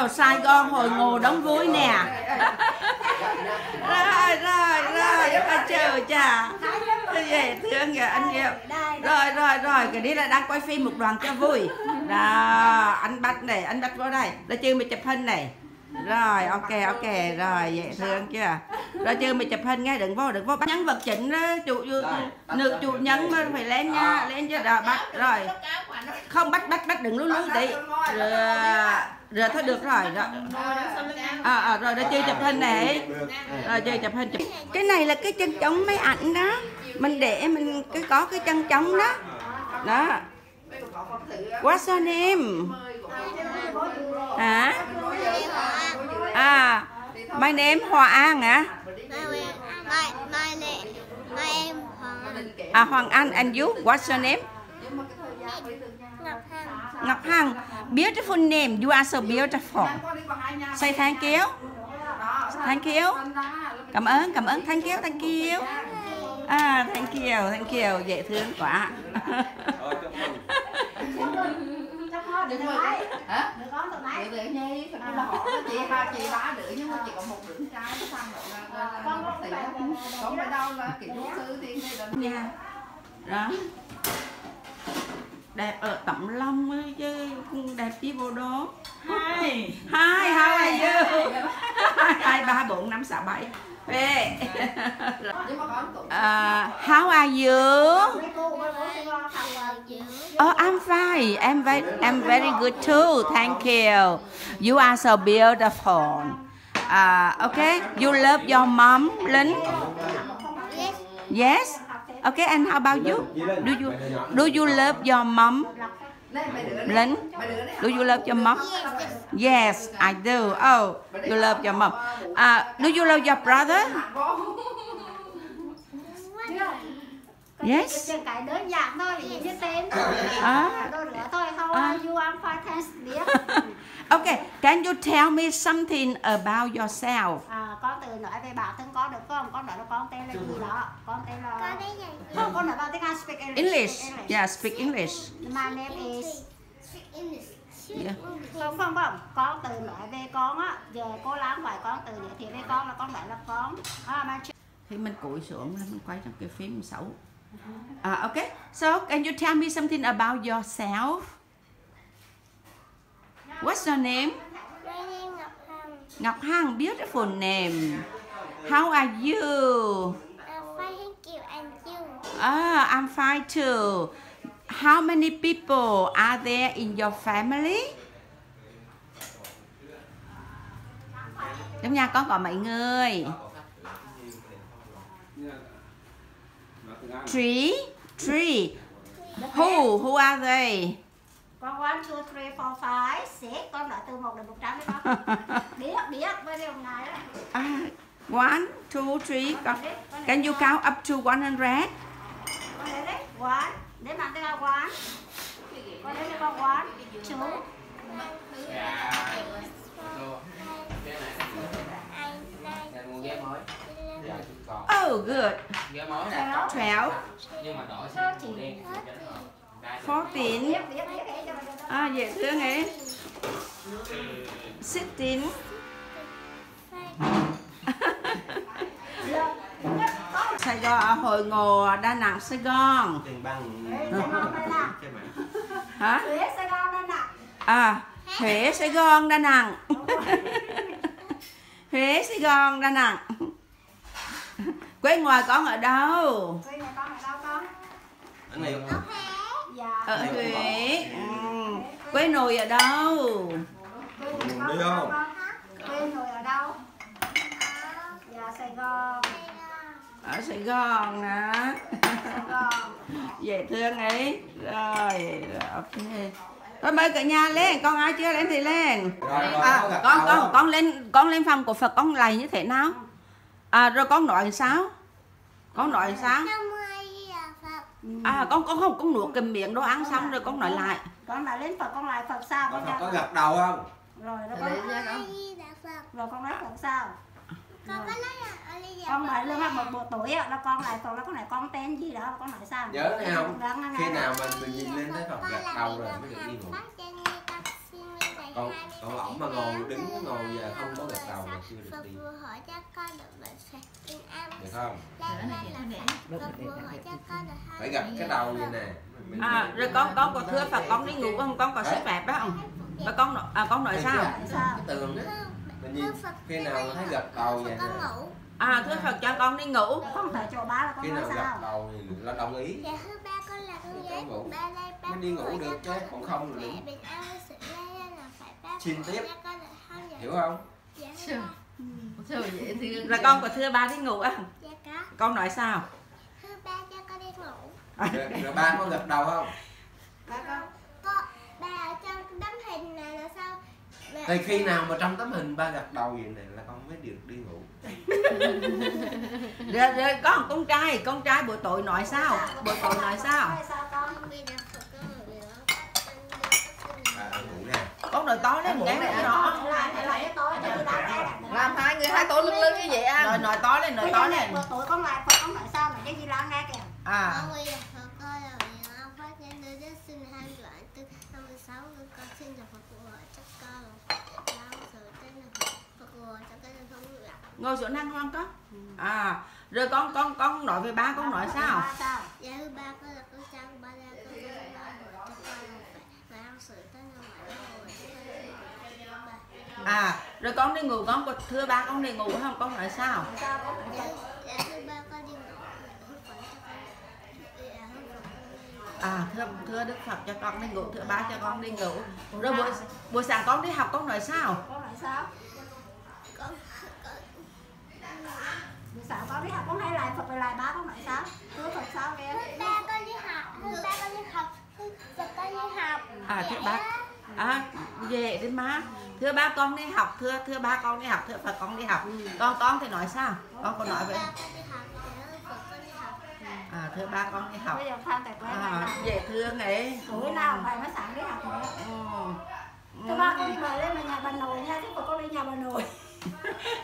Trời Sài Gòn hồi ngồi đóng vui nè. Rồi trời chà, dễ thương kìa anh yêu. Rồi cái đi là đang quay phim một đoàn cho vui. Đó, anh bắt này, anh bắt vô đây. Đó chưa mày chụp hình này. Rồi ok rồi, dễ thương chưa. Rồi chưa mày chụp hình nghe, đừng vô bắt nhân vật chỉnh đó, chủ nữ chủ nhân mà phải lên nha, lên cho đó bắt rồi. Không bắt đừng lú tí. Rồi thôi được rồi. Rồi đã chơi chụp hình này. Rồi chơi chụp hình. Cái này là cái chân trống máy ảnh đó. Mình để mình có cái chân trống đó. Đó. What's your name? Hả? À, my name Hòa An hả? My name Hoàng Anh. À Hoàng Anh, and you? What's your name? Ngọc Hằng. Ngọc Hằng, beautiful name. You are so beautiful. Say thank you. Thank you. Cảm ơn. Thank you. À, thank you. Dễ thương quá. Được rồi. Hả? Được đó tụi nãy. Vậy nhi, tụi nó chị ba đứa nhưng mà chỉ có một đứa cái xong rồi là không phải đâu là kiểu sư thiên đây là. Đó. Đẹp ở tấm lòng ấy chứ cũng đẹp chứ vô đó. Hai 2 3 4 5 6 7. How are you? Oh, I'm fine. I'm very good too. Thank you. You are so beautiful. Okay. You love your mom, Linh? Yes. Okay. And how about you? Do you love your mom? Linh, do you love your mom? Yes, I do. Oh, you love your mom. Do you love your brother? Yes. Okay, can you tell me something about yourself? Con tự nói về bản thân con được không? Con nói là con tên là gì đó? Con tên là... Không, con nói bằng tiếng Anh, speak English. English. Yeah, speak English. My name is... Speak English. Yeah. Không. Con tự nói về con á. Giờ cô Lan hỏi con tự giới thiệu về con là con nói là con. Thì mình cúi xuống, mình quay trong cái phim xấu. Okay, so can you tell me something about yourself? What's your name? My name is Ngọc Hằng. Ngọc Hằng, beautiful name. How are you? I'm fine, thank you. And you? Ah, I'm fine too. How many people are there in your family? Đúng nha, con gọi mọi người. 3. Who are they? Con 1 2 3 4 5 6. Con nói từ 1 đến 100 đấy con. Biết bây giờ ngày đó. 1 2 3. Can you count up to 100? Con đấy đấy. 1. Để bạn tên là 1. Con đấy là con 1 2. Oh, good. 12. 14. À, dễ thương ấy. 16. Sài Gòn, hồi ngồi Đà Nẵng, Sài Gòn. Hả? Huế, Sài Gòn, Đà Nẵng. À, Huế, Sài Gòn, Đà Nẵng. Huế, Sài Gòn, Đà Nẵng. Quê ngoài con ở đâu? Quê nhà con ở đâu con? Ở này không? Ở Huế. Quê nội ở đâu? Đi đâu? Quê nội ở đâu? Dạ Sài Gòn. Ở Sài Gòn hả? Sài Gòn. Dễ thương ấy. Rồi, ok. Thôi mời cả nhà lên, con ai chưa lên thì lên. Con lên phòng của Phật con lầy như thế nào? À, rồi con nói sao? Con nói sao? À, con không, con nuốt kìm miệng đồ ăn xong rồi con nói lại. Con lại đến Phật, con lại Phật sao? Con gật đầu không? Rồi con nói Phật sao? Con nói lên học một tuổi là con lại Phật, là con lại con tên gì đó, con nói sao? Nhớ thấy không? Khi nào mình nhìn lên tới Phật gật đầu rồi mới được đi ngủ. Còn ổng mà ngồi đứng ngồi và không có gật đầu là chưa được đi. Con vừa hỏi cho con được bệnh sẽ yên an. Được không? Con vừa hỏi cho con được không? Phải gặp cái đầu vậy nè. À, rồi con có thưa Phật, con đi ngủ không? Con có sức phạt đó không? Và con nói sao? Cái tường đó. Khi nào thấy gật đầu vậy nè. À, thưa Phật cho con đi ngủ. Con phải cho ba là con nói sao? Khi nào gật đầu thì là đồng ý. Dạ thưa ba con là con gái của ba đây. Mới đi ngủ được chứ, còn không rồi đi. Xin tiếp, hiểu không? Dạ, vậy thì là con có thưa ba đi ngủ không? Dạ có. Con nói sao? Thưa ba cho con đi ngủ. Rồi ba có gật đầu không? Ba không. Ba ở trong tấm hình này là sao? Thì khi nào mà trong tấm hình ba gật đầu vậy này là con mới được đi ngủ. Rồi con con trai buổi tối nói sao? Buổi tối nói sao? Con đợi tối lên ngán nó đó. Làm hai người hai tối lưng lưng như vậy á. Rồi nói tối lên, nói tối lên. Tối con lại con nói sao mà cái gì la nghe kìa. À. Ngồi xuống ăn con có. À, rồi con nói về ba con nói sao? Dạ thưa ba con là con trai ba ra à, rồi con đi ngủ, con có thưa ba con đi ngủ không? Con nói sao? À, thưa Đức Phật cho con đi ngủ, thưa ba cho con đi ngủ. Rồi buổi sáng con đi học con nói sao? Con nói sao? Buổi sáng con đi học con hay lại Phật về lại ba con nói sao? Thưa Phật sao nghe? Ba con đi học, ba con đi học, Phật con đi học. À, thưa ba. À, về đi má. Thưa ba con đi học, thưa ba con đi học, thưa Phật con đi học. Con thì nói sao? Con có nói vậy. À, thưa ba con đi học. À, dễ thương ấy. Tối nào phải mới sáng đi học. Thưa ba con đi mời lên nhà bà nội nha, chứ con đi nhà bà nội.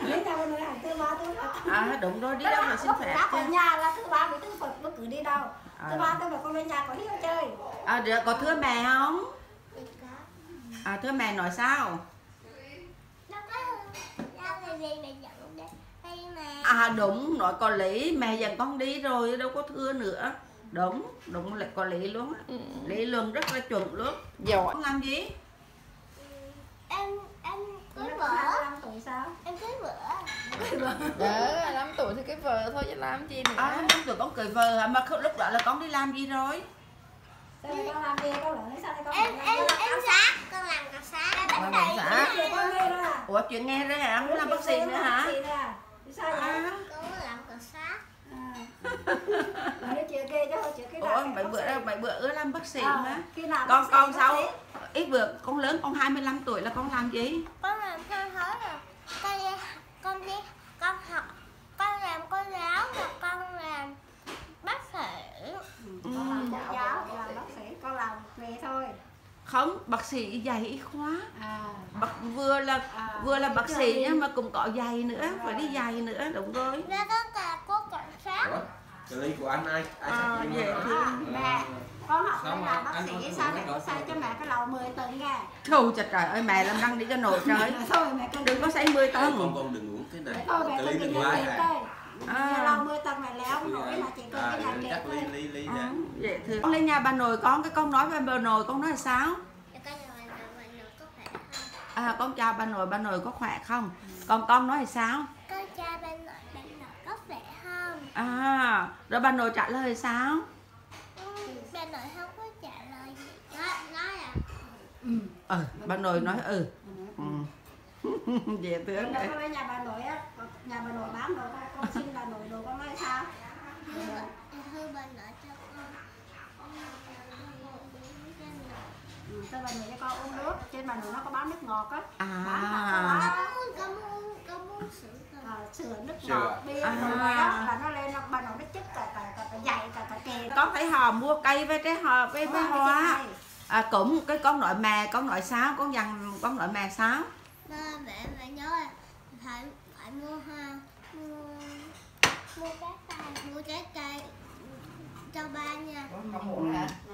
Đến nhà bà nội hàng thưa ba thưa Phật. À, đúng rồi, đi đâu mà xin phép. Ở nhà là thưa ba với thưa Phật, bất cứ đi đâu. Thưa ba thưa Phật con lên nhà có đi chơi. À, có thưa mẹ không? À, thưa mẹ nói sao? À đúng, nói có lý, mẹ dặn con đi rồi đâu có thưa nữa. Đúng là có lý luôn. Lý luôn rất là chuẩn luôn. Giỏi. Con làm gì? Em cưới vợ. 5 tuổi sao? Em cưới vợ. Dạ, 5 tuổi thì cái vợ thôi chứ làm gì nữa. À, 5 tuổi con cưới vợ hả? Mà lúc đó là con đi làm gì rồi? Sao con làm gì? Con làm sao con? Em sáng, con làm cả sáng. Con làm cả sáng. Ủa chuyện nghe ra hả? Muốn làm bác sĩ nữa hả? Sao vậy? Con muốn làm cảnh sát. Nói chuyện kia chứ không chuyện cái đó. Mấy bữa ưa làm bác sĩ mà. Con sau ít bữa con lớn con 25 tuổi là con làm gì? Con làm thơ thớt rồi. Con học, con làm cô giáo và con làm bác sĩ. Con làm cô giáo, con làm bác sĩ, con làm nghề thôi. Không, bác sĩ dạy y khoa vừa là bác sĩ nhưng mà cũng có dạy nữa, phải đi dạy nữa, đúng rồi. Ra tất cả cô cảnh sát. Lý của anh ai về thương mẹ. Con học để làm bác sĩ sao mẹ sai cho mẹ cái lầu 10 tấn ra. Thôi trời ơi mẹ làm răng đi cho nổi trời. Thôi mẹ con đừng có xây 10 tấn. Con đừng uống cái này. Thôi mẹ con đừng uống cái này. À, lầu 10 tầng này léo nổi mà chỉ cần cái nhà kẹt thôi. Vậy thì con lên nhà bà nội con, cái con nói với bà nội con nói là sao? À, con chào bà nội có khỏe không? Còn con nói là sao? Con chào bà nội có khỏe không? À, rồi bà nội trả lời sao? Bà nội không có trả lời gì. Nói à? Bà nội nói dễ thương đấy. Con nhà bà nội á, nhà bà nội bán đồ con xin bà nội đồ con nói sao? Hư bà nội cho con. Bà nội cho con uống nước, trên bà nội nó có bán nước ngọt á. À. Con muốn sữa nước ngọt bia rồi á, là nó lên bà nội nó chích cả dày cả kề. Con phải họ mua cây với trái họ với hoa. À cũng cái con nội mè con nội sáo con dằn con nội mè sáo. Mẹ nhớ là phải mua hoa, mua trái cây, Cho ba nha.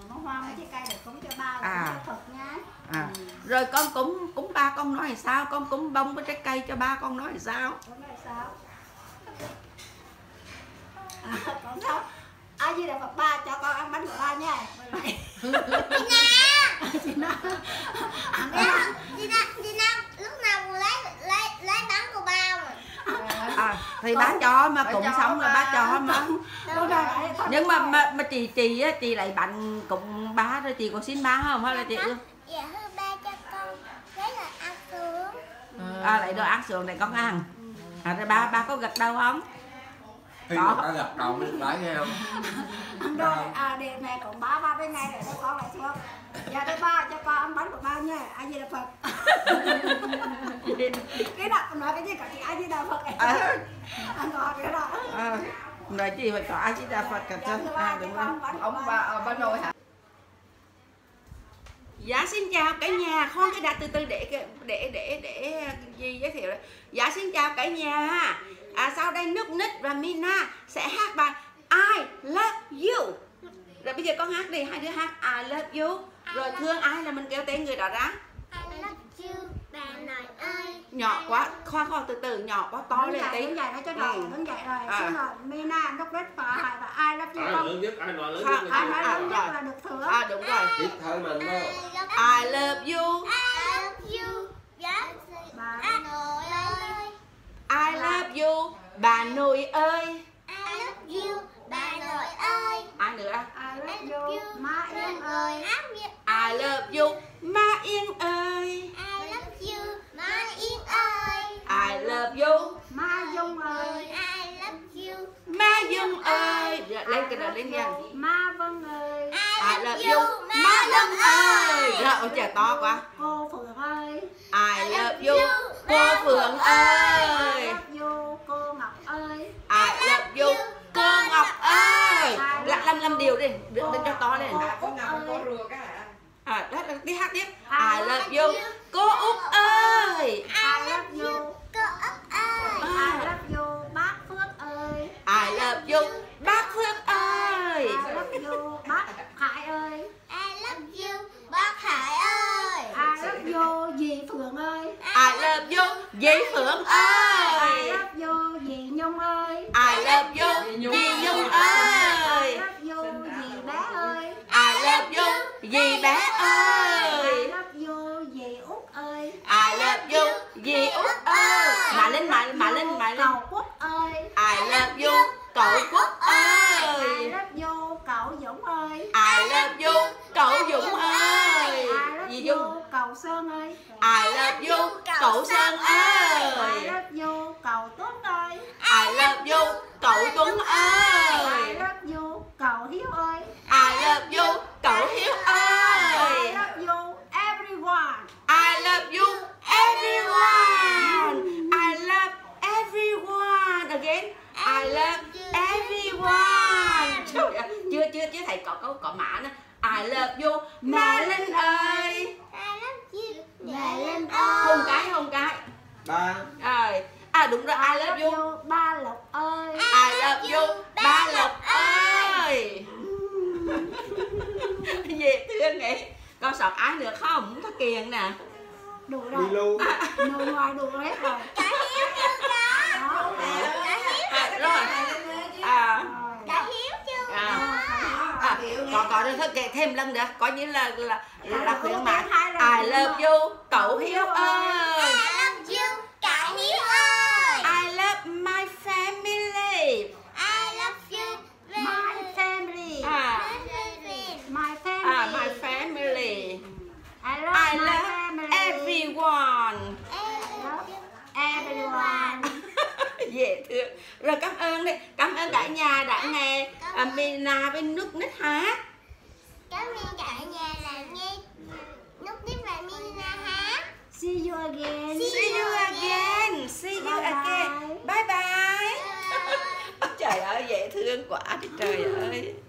Nó hoa mấy cái cây được cúng cho ba là cúng Phật nha. Rồi con cúng ba con nói là sao? Con cúng bông với trái cây cho ba con nói là sao? Con nói là sao? Con nói ai Di Đà Phật ba cho con ăn bánh của ba nha. Chị Na. Chị Na lúc nào cũng lấy bánh của ba mà. Thì con, bá cho mà cũng xong rồi bá cho mà. Nhưng mà chị lại bạn cùng bá rồi chị có xin bá không hay là chị? Dạ thưa ba cho con lấy đồ ăn sườn. Lại đồ ăn sườn này con ăn. Rồi ba có gật đầu không? Thì ta gật đầu mình bá nghe không? Rồi đêm nay còn bá tới nay rồi con lại xuống. Dạ thưa ba cho con ăn bánh của ba nha. A Di Đà Phật. Cái đó nói cái gì cả chị A Di Đà Phật. Ăn ngọt cái đó. Nói chị phải có A Di Đà Phật cả cho. Đúng không? Ông bà nội hả? Dạ xin chào cả nhà, con cái đặt từ từ để gì giới thiệu đấy. Dạ xin chào cả nhà. Sau đây Núp Nít và Mina sẽ hát bài I Love You. Rồi bây giờ con hát đi, hai đứa hát I Love You. Rồi thương ai là mình kêu tên người đó ra. I Love You bà nội ơi. Nhỏ quá, khoan từ nhỏ quá to lên tí. Đứng dậy nó cho đọc, đứng dậy rồi. Xin lỗi Mina, Núp Nít và I Love You con. Ai lớn nhất, ai nói lớn nhất. Ai nói lớn nhất là được thưởng. Đúng rồi. Tiếp theo mình đó. I Love You. I Love You. Bà nội ơi. I Love You. Bà nội ơi. I Love You. Bà nội ơi. Ai nữa? I Love You. Má Yên ơi. I Love You. Má Yên ơi. I Love You. Má Yên ơi. I Love You. Má Dung ơi. I Love You. Má Dung ơi. Lên cái đầu lên nha. Má Vân ơi. I Love You. Má Lâm ơi. Rồi trời to quá. Cô Phượng ơi. I Love You. Cô Phượng ơi. I Love You. Cô Ngọc ơi. I Love You. Cô Ngọc ơi. Làm điều đi, lên cho to lên. Cô Ngọc có rùa cái hả? Đi hát tiếp. I Love You. Cô Út ơi. I Love You. Cô Út ơi. I Love You. Bác Phước ơi. I Love You. Bác Phước ơi. I Love You. Bác Hải ơi. I Love You. Bác Hải ơi. I Love You. Dì Phượng ơi. I Love You. Dì Phượng ơi. I Love You. Dì Nhung ơi. I Love You. Dì Nhung ơi. I Love You. Dì bé ơi. I Love You. Dì bé ơi. I Love You. Dì Út ơi. I Love You. Dì Út ơi. Mà lên Cậu Quốc ơi. I Love You. Cậu Quốc ơi. I Love You. Cậu Dũng ơi. I Love You. Cậu Dũng ơi. I Love You. Cậu Sơn ơi. I Love You. Cậu Sơn ơi. I Love You. Cậu Tuấn ơi. I Love You. Cậu Tuấn ơi. I Love You. Cậu Hiếu ơi. I Love You. Cậu Hiếu ơi. I Love You. Everyone. I Love You. Everyone. I love everyone. Again. I love everyone. Chưa thầy có mã nữa. I love you. Mẹ Linh ơi. I love you. Mẹ Linh ơi. Không cái. Ba. Đúng rồi. I love you. Ba Lộc ơi. I love you. Ba Lộc ơi. Dễ thương nhỉ. Con sọt ái nữa không? Muốn thắc kiền nè. Đủ rồi. Nồi ngoài đủ hết rồi. Cái Hiếu chưa có. Cái Hiếu chưa có. Có được thắc kẹt thêm lần nữa. Có nghĩa là khuyến mại. I love you. Cậu Hiếu ơi. I love you. Cậu Hiếu ơi. I love my family. I love you. My family. My family. I love everyone. Dễ thương. Rồi cảm ơn đi. Cảm ơn cả nhà đã nghe Mina với Núp Nít hát. Cảm ơn cả nhà đã nghe Núp Nít và Mina hát. See you again. See you again. See you again. Bye bye. Trời ơi dễ thương quá trời ơi.